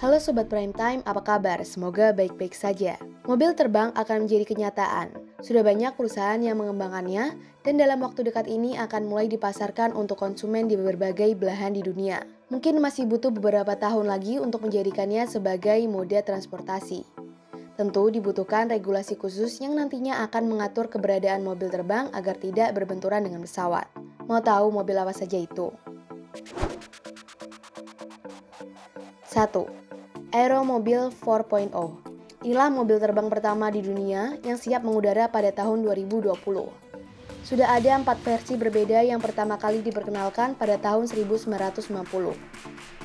Halo Sobat Prime Time, apa kabar? Semoga baik-baik saja. Mobil terbang akan menjadi kenyataan. Sudah banyak perusahaan yang mengembangkannya, dan dalam waktu dekat ini akan mulai dipasarkan untuk konsumen di berbagai belahan di dunia. Mungkin masih butuh beberapa tahun lagi untuk menjadikannya sebagai moda transportasi. Tentu dibutuhkan regulasi khusus yang nantinya akan mengatur keberadaan mobil terbang agar tidak berbenturan dengan pesawat. Mau tahu mobil apa saja itu? 1. Aeromobil 4.0. Inilah mobil terbang pertama di dunia yang siap mengudara pada tahun 2020. Sudah ada 4 versi berbeda yang pertama kali diperkenalkan pada tahun 1950.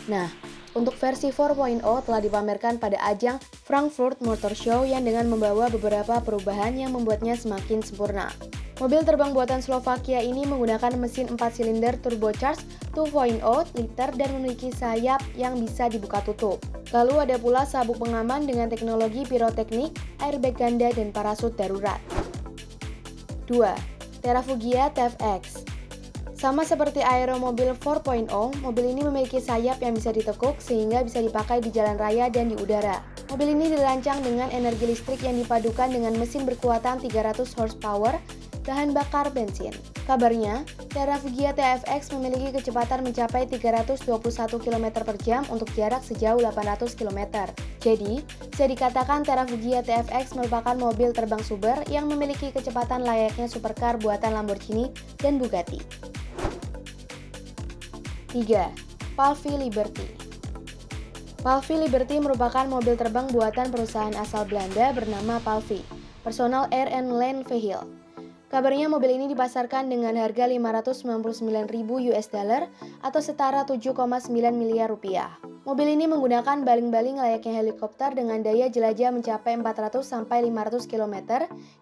Nah, untuk versi 4.0 telah dipamerkan pada ajang Frankfurt Motor Show yang dengan membawa beberapa perubahan yang membuatnya semakin sempurna. Mobil terbang buatan Slovakia ini menggunakan mesin 4 silinder turbocharged 2.0 liter dan memiliki sayap yang bisa dibuka tutup. Lalu ada pula sabuk pengaman dengan teknologi piroteknik, airbag ganda, dan parasut darurat. 2. Terrafugia TFX. Sama seperti Aeromobil 4.0, mobil ini memiliki sayap yang bisa ditekuk sehingga bisa dipakai di jalan raya dan di udara. Mobil ini dirancang dengan energi listrik yang dipadukan dengan mesin berkuatan 300 horsepower, bahan bakar bensin. Kabarnya, Terrafugia TFX memiliki kecepatan mencapai 321 km per jam untuk jarak sejauh 800 km. Jadi, bisa dikatakan Terrafugia TFX merupakan mobil terbang super yang memiliki kecepatan layaknya supercar buatan Lamborghini dan Bugatti. 3. PAL-V Liberty. PAL-V Liberty merupakan mobil terbang buatan perusahaan asal Belanda bernama PAL-V, Personal Air and Land Vehicle. Kabarnya mobil ini dipasarkan dengan harga 599.000 US dollar atau setara 7,9 miliar rupiah. Mobil ini menggunakan baling-baling layaknya helikopter dengan daya jelajah mencapai 400-500 km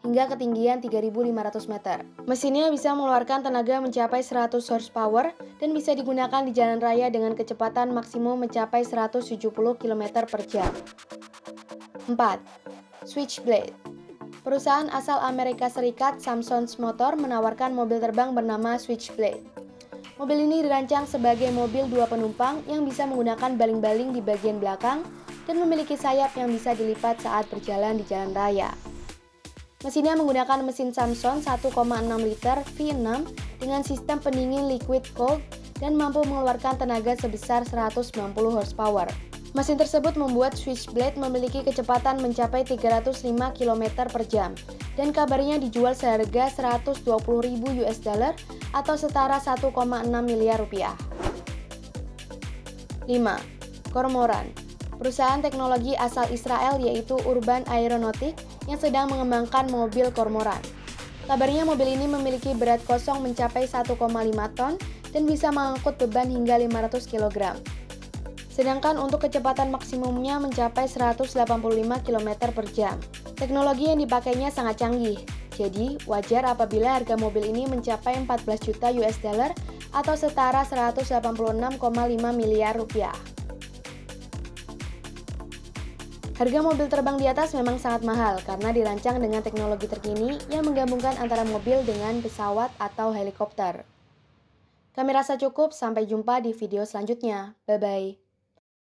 hingga ketinggian 3.500 meter. Mesinnya bisa mengeluarkan tenaga mencapai 100 horsepower dan bisa digunakan di jalan raya dengan kecepatan maksimum mencapai 170 km per jam. 4. Switchblade. Perusahaan asal Amerika Serikat Samson's Motor menawarkan mobil terbang bernama Switchblade. Mobil ini dirancang sebagai mobil 2 penumpang yang bisa menggunakan baling-baling di bagian belakang dan memiliki sayap yang bisa dilipat saat berjalan di jalan raya. Mesinnya menggunakan mesin Samson 1,6 liter V6 dengan sistem pendingin liquid cooled dan mampu mengeluarkan tenaga sebesar 190 horsepower. Mesin tersebut membuat Switchblade memiliki kecepatan mencapai 305 km per jam dan kabarnya dijual seharga 120.000 US dollar atau setara 1,6 miliar rupiah. 5. Kormoran. Perusahaan teknologi asal Israel yaitu Urban Aeronautic yang sedang mengembangkan mobil Kormoran. Kabarnya mobil ini memiliki berat kosong mencapai 1,5 ton dan bisa mengangkut beban hingga 500 kg. Sedangkan untuk kecepatan maksimumnya mencapai 185 km per jam. Teknologi yang dipakainya sangat canggih, jadi wajar apabila harga mobil ini mencapai 14 juta US dollar atau setara 186,5 miliar rupiah. Harga mobil terbang di atas memang sangat mahal karena dirancang dengan teknologi terkini yang menggabungkan antara mobil dengan pesawat atau helikopter. Kami rasa cukup, sampai jumpa di video selanjutnya. Bye-bye.